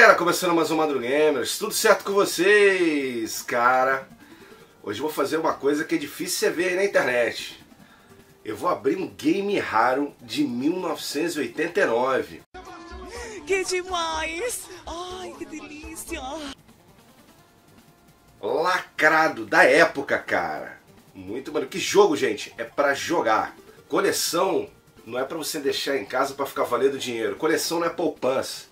Galera, começando mais um Maddrugamers, tudo certo com vocês? Cara, hoje eu vou fazer uma coisa que é difícil você ver aí na internet. Eu vou abrir um game raro de 1989. Que demais! Ai, que delícia! Lacrado, da época, cara. Muito mano, que jogo, gente, é pra jogar. Coleção não é pra você deixar em casa pra ficar valendo dinheiro. Coleção não é poupança.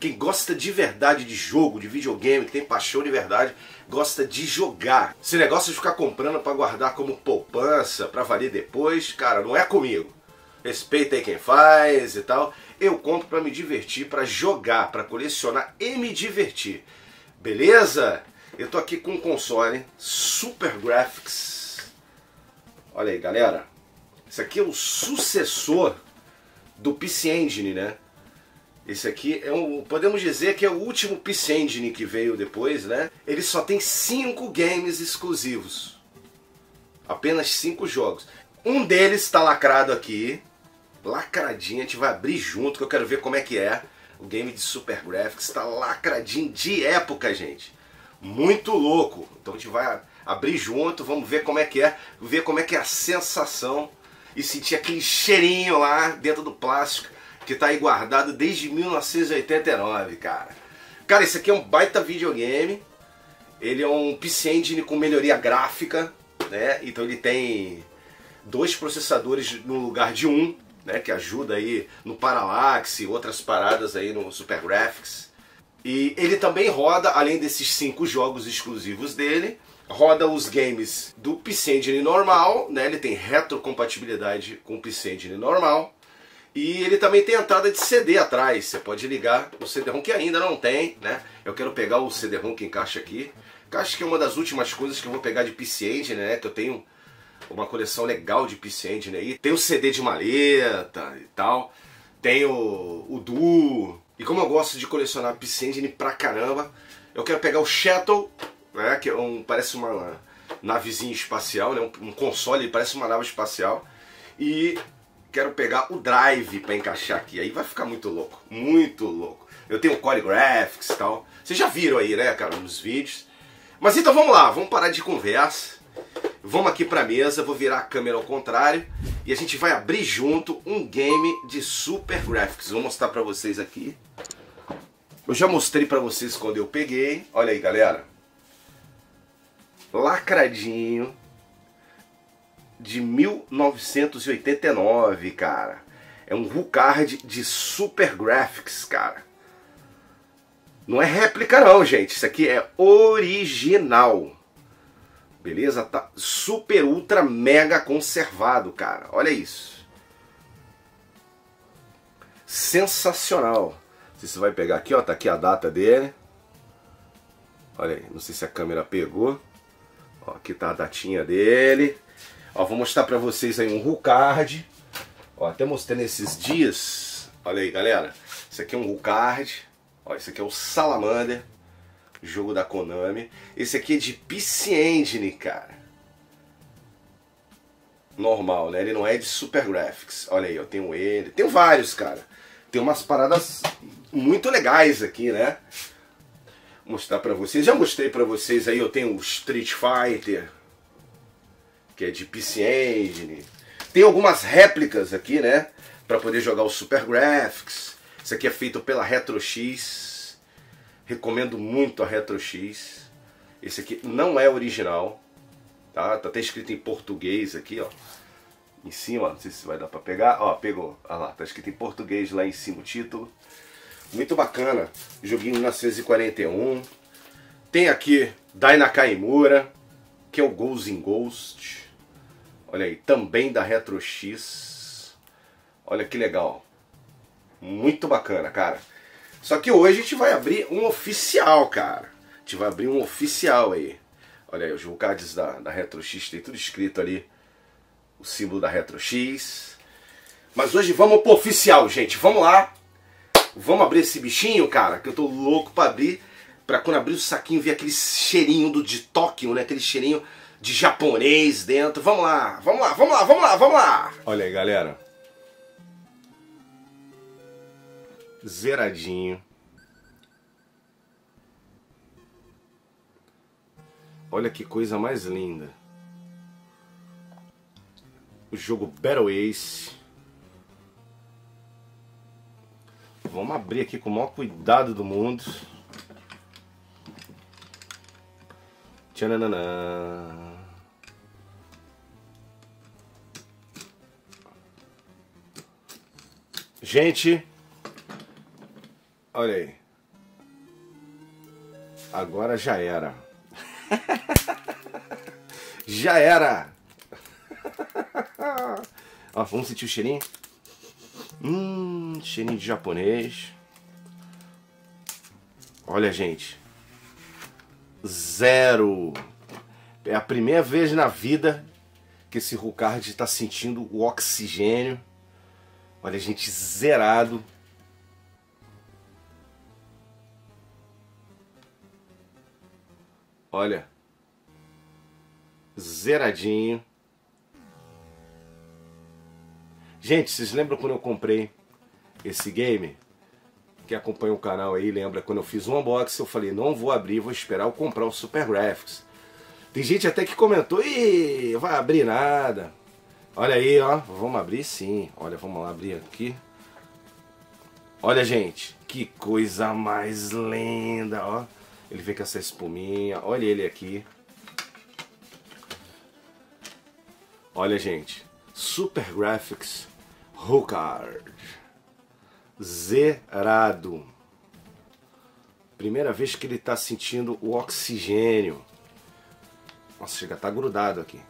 Quem gosta de verdade de jogo, de videogame, que tem paixão de verdade, gosta de jogar. Esse negócio de ficar comprando pra guardar como poupança, pra valer depois, cara, não é comigo. Respeita aí quem faz e tal. Eu compro pra me divertir, pra jogar, pra colecionar e me divertir. Beleza? Eu tô aqui com um console SuperGrafx. Olha aí, galera. Esse aqui é o sucessor do PC Engine, né? Esse aqui é podemos dizer que é o último PC Engine que veio depois, né? Ele só tem 5 games exclusivos. Apenas 5 jogos. Um deles está lacrado aqui. Lacradinho, a gente vai abrir junto, que eu quero ver como é que é. O game de SuperGrafx está lacradinho de época, gente. Muito louco. Então a gente vai abrir junto, vamos ver como é que é. Ver como é que é a sensação. E sentir aquele cheirinho lá dentro do plástico, que tá aí guardado desde 1989, cara. Cara, esse aqui é um baita videogame. Ele é um PC Engine com melhoria gráfica, né? Então ele tem 2 processadores no lugar de 1, né? Que ajuda aí no Parallax e outras paradas aí no SuperGrafx. E ele também roda, além desses 5 jogos exclusivos dele, roda os games do PC Engine normal, né? Ele tem retrocompatibilidade com o PC Engine normal. E ele também tem entrada de CD atrás, você pode ligar o CD-ROM que ainda não tem, né? Eu quero pegar o CD-ROM que encaixa aqui. Que acho que é uma das últimas coisas que eu vou pegar de PC Engine, né? Que eu tenho uma coleção legal de PC Engine aí. Tem o CD de maleta e tal, tem o Duo. E como eu gosto de colecionar PC Engine pra caramba, eu quero pegar o Shuttle, né? Que é parece uma navezinha espacial, né? Um console, parece uma nave espacial. E quero pegar o Drive para encaixar aqui, aí vai ficar muito louco, muito louco. Eu tenho o SuperGrafx e tal, vocês já viram aí, né, cara, nos vídeos. Mas então vamos lá, vamos parar de conversa, vamos aqui pra mesa, vou virar a câmera ao contrário e a gente vai abrir junto um game de SuperGrafx. Vou mostrar pra vocês aqui, eu já mostrei pra vocês quando eu peguei, olha aí, galera. Lacradinho. De 1989, cara. É um Hucard de SuperGrafx, cara. Não é réplica não, gente. Isso aqui é original. Beleza? Tá super, ultra, mega conservado, cara. Olha isso. Sensacional. Não sei se você vai pegar aqui, ó. Tá aqui a data dele. Olha aí. Não sei se a câmera pegou. Ó, aqui tá a datinha dele. Ó, vou mostrar pra vocês aí um Hucard. Ó, até mostrei nesses dias. Olha aí, galera. Isso aqui é um Hucard. Ó, esse aqui é o Salamander. Jogo da Konami. Esse aqui é de PC Engine, cara. Normal, né? Ele não é de SuperGrafx. Olha aí, eu tenho ele. Tenho vários, cara. Tem umas paradas muito legais aqui, né? Vou mostrar pra vocês. Já mostrei pra vocês aí. Eu tenho o Street Fighter, que é de PC Engine. Tem algumas réplicas aqui, né? Pra poder jogar o SuperGrafx. Isso aqui é feito pela Retro X. Recomendo muito a Retro X. Esse aqui não é original. Tá? Tá até escrito em português aqui, ó. Em cima, não sei se vai dar pra pegar. Ó, pegou. Olha lá, tá escrito em português lá em cima o título. Muito bacana. Joguinho em 1941. Tem aqui Dai Nakaimura, que é o Ghost in Ghost. Olha aí, também da Retro X. Olha que legal. Muito bacana, cara. Só que hoje a gente vai abrir um oficial, cara. A gente vai abrir um oficial aí. Olha aí, os cards da Retro X. Tem tudo escrito ali. O símbolo da Retro X. Mas hoje vamos pro oficial, gente. Vamos lá. Vamos abrir esse bichinho, cara. Que eu tô louco pra abrir. Pra quando abrir o saquinho ver aquele cheirinho de Tóquio, né? Aquele cheirinho de japonês dentro. Vamos lá, vamos lá, vamos lá, vamos lá, vamos lá. Olha aí, galera. Zeradinho. Olha que coisa mais linda. O jogo Battle Ace. Vamos abrir aqui com o maior cuidado do mundo. Tchananã. Gente, olha aí. Agora já era. Já era. Ó, vamos sentir o cheirinho? Cheirinho de japonês. Olha, gente. Zero. É a primeira vez na vida que esse Hucard está sentindo o oxigênio. Olha, gente, zerado. Olha. Zeradinho. Gente, vocês lembram quando eu comprei esse game? Quem acompanha o canal aí lembra quando eu fiz um unboxing, eu falei, não vou abrir, vou esperar eu comprar o SuperGrafx. Tem gente até que comentou, ih, vai abrir nada. Olha aí, ó, vamos abrir sim. Olha, vamos lá abrir aqui. Olha, gente, que coisa mais linda, ó. Ele vem com essa espuminha, olha ele aqui. Olha, gente, SuperGrafx Hucard. Zerado. Primeira vez que ele tá sentindo o oxigênio. Nossa, chega, tá grudado aqui.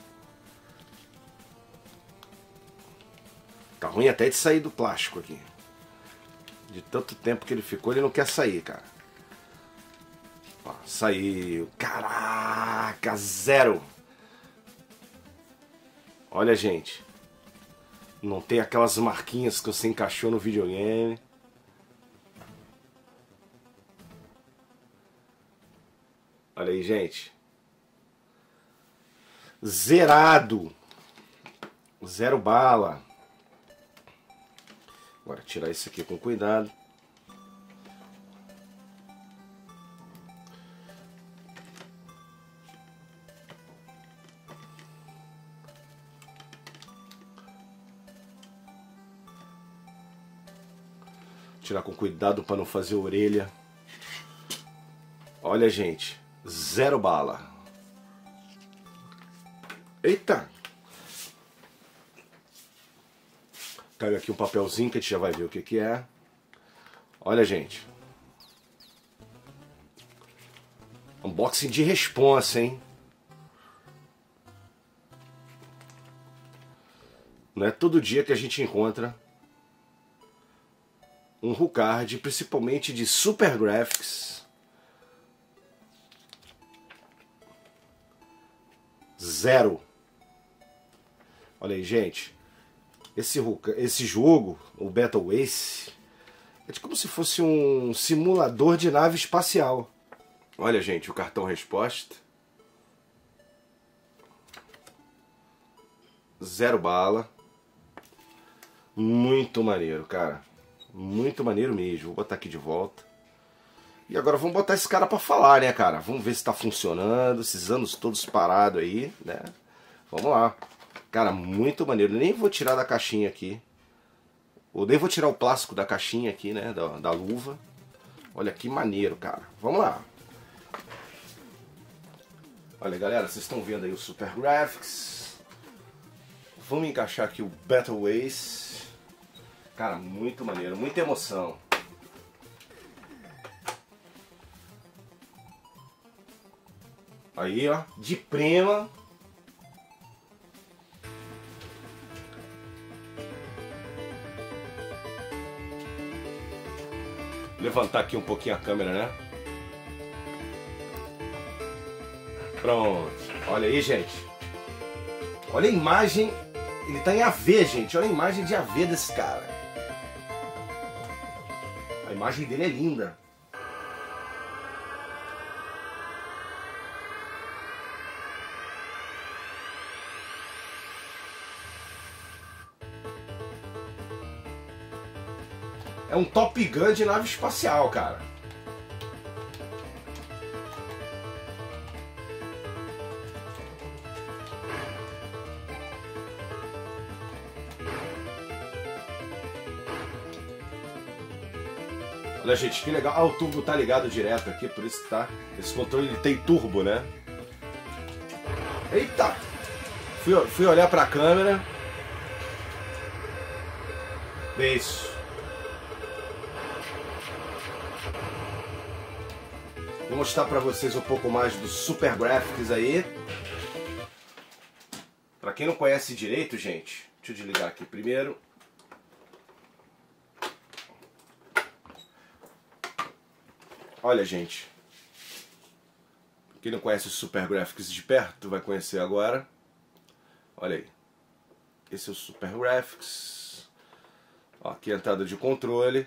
Tá ruim até de sair do plástico aqui. De tanto tempo que ele ficou, ele não quer sair, cara. Ó, saiu. Caraca, zero. Olha, gente. Não tem aquelas marquinhas que você encaixou no videogame. Olha aí, gente. Zerado. Zero bala. Agora tirar isso aqui com cuidado. Tirar com cuidado para não fazer orelha. Olha, gente, zero bala. Eita! Caiu aqui um papelzinho que a gente já vai ver o que que é. Olha, gente. Unboxing de responsa, hein? Não é todo dia que a gente encontra um Hucard, principalmente de SuperGrafx. Zero. Olha aí, gente. Esse jogo, o Battle Ace, é como se fosse um simulador de nave espacial. Olha, gente, o cartão resposta. Zero bala. Muito maneiro, cara. Muito maneiro mesmo. Vou botar aqui de volta. E agora vamos botar esse cara pra falar, né, cara? Vamos ver se tá funcionando, esses anos todos parados aí, né? Vamos lá. Cara, muito maneiro. Nem vou tirar da caixinha aqui. Ou nem vou tirar o plástico da caixinha aqui, né? Da luva. Olha que maneiro, cara. Vamos lá. Olha, galera, vocês estão vendo aí o SuperGrafx. Vamos encaixar aqui o Battle Ways. Cara, muito maneiro. Muita emoção. Aí, ó. De prima. Levantar aqui um pouquinho a câmera, né? Pronto. Olha aí, gente. Olha a imagem. Ele tá em AV, gente. Olha a imagem de AV desse cara. A imagem dele é linda. É um Top Gun de nave espacial, cara. Olha, gente, que legal. Ah, o turbo tá ligado direto aqui, por isso que tá... Esse controle ele tem turbo, né? Eita! Fui olhar pra câmera. Vê isso. Vou mostrar pra vocês um pouco mais do SuperGrafx aí. Pra quem não conhece direito, gente... Deixa eu desligar aqui primeiro. Olha, gente, quem não conhece o SuperGrafx de perto vai conhecer agora. Olha aí, esse é o SuperGrafx. Ó, aqui é a entrada de controle,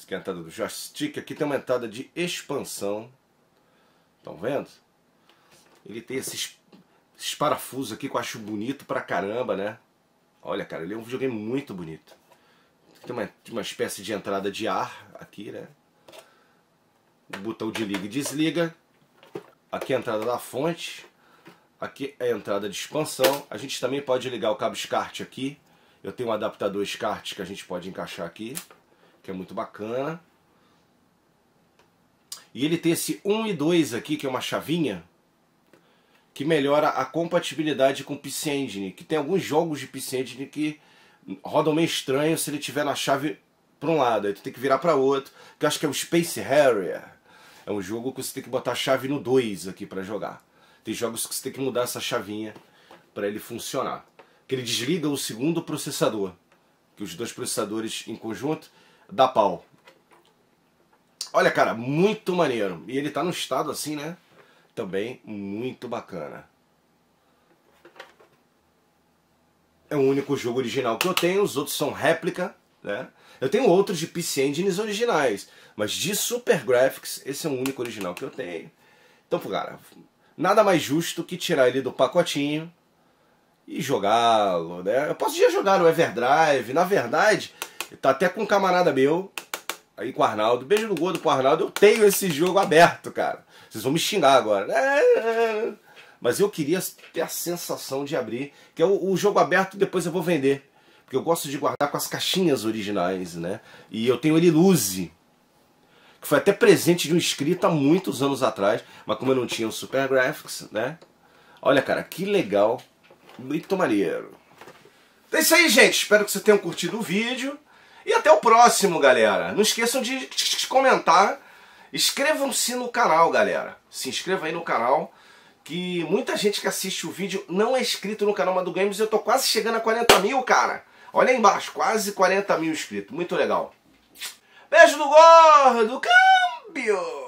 aqui é a entrada do joystick, aqui tem uma entrada de expansão. Estão vendo? Ele tem esses parafusos aqui que eu acho bonito pra caramba, né? Olha, cara, ele é um videogame muito bonito. Tem uma espécie de entrada de ar aqui, né? O botão de liga e desliga. Aqui é a entrada da fonte. Aqui é a entrada de expansão. A gente também pode ligar o cabo SCART aqui. Eu tenho um adaptador SCART que a gente pode encaixar aqui, que é muito bacana. E ele tem esse 1 e 2 aqui, que é uma chavinha, que melhora a compatibilidade com o PC Engine, que tem alguns jogos de PC Engine que rodam meio estranho se ele tiver na chave para um lado, aí tu tem que virar para outro, que eu acho que é o Space Harrier. É um jogo que você tem que botar a chave no 2 aqui para jogar. Tem jogos que você tem que mudar essa chavinha para ele funcionar. Que ele desliga o segundo processador, que os dois processadores em conjunto dá pau. Olha, cara, muito maneiro. E ele tá num estado assim, né? Também muito bacana. É o único jogo original que eu tenho, os outros são réplica, né? Eu tenho outros de PC Engines originais, mas de SuperGrafx esse é o único original que eu tenho. Então, cara, nada mais justo que tirar ele do pacotinho e jogá-lo, né? Eu posso já jogar o Everdrive, na verdade, tá até com um camarada meu, aí com o Arnaldo, beijo no gordo pro Arnaldo, eu tenho esse jogo aberto, cara. Vocês vão me xingar agora. Mas eu queria ter a sensação de abrir, que é o jogo aberto, depois eu vou vender. Porque eu gosto de guardar com as caixinhas originais, né? E eu tenho ele Luzi, que foi até presente de um inscrito há muitos anos atrás, mas como eu não tinha o SuperGrafx, né? Olha, cara, que legal. Muito maneiro. É isso aí, gente. Espero que vocês tenham curtido o vídeo. E até o próximo, galera. Não esqueçam de comentar. Inscrevam-se no canal, galera. Se inscreva aí no canal, que muita gente que assiste o vídeo não é inscrito no canal Maddrugamers. Eu tô quase chegando a 40 mil, cara. Olha aí embaixo, quase 40 mil inscritos. Muito legal. Beijo do gordo, câmbio!